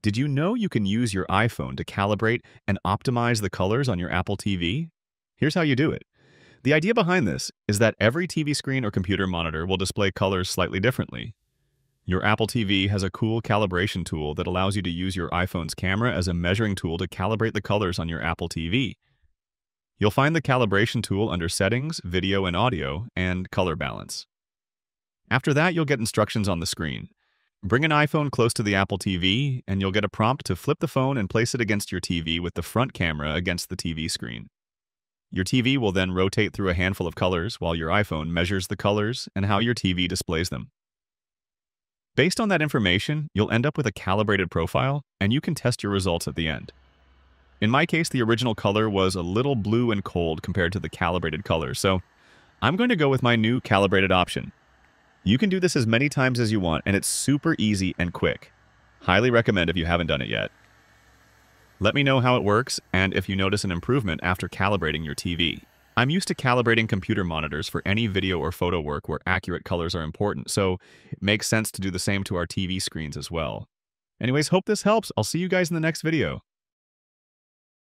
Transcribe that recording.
Did you know you can use your iPhone to calibrate and optimize the colors on your Apple TV? Here's how you do it. The idea behind this is that every TV screen or computer monitor will display colors slightly differently. Your Apple TV has a cool calibration tool that allows you to use your iPhone's camera as a measuring tool to calibrate the colors on your Apple TV. You'll find the calibration tool under Settings, Video and Audio, and Color Balance. After that, you'll get instructions on the screen. Bring an iPhone close to the Apple TV, and you'll get a prompt to flip the phone and place it against your TV with the front camera against the TV screen. Your TV will then rotate through a handful of colors while your iPhone measures the colors and how your TV displays them. Based on that information, you'll end up with a calibrated profile, and you can test your results at the end. In my case, the original color was a little blue and cold compared to the calibrated color, so I'm going to go with my new calibrated option. You can do this as many times as you want, and it's super easy and quick. Highly recommend if you haven't done it yet. Let me know how it works and if you notice an improvement after calibrating your TV. I'm used to calibrating computer monitors for any video or photo work where accurate colors are important, so it makes sense to do the same to our TV screens as well. Anyways, hope this helps. I'll see you guys in the next video.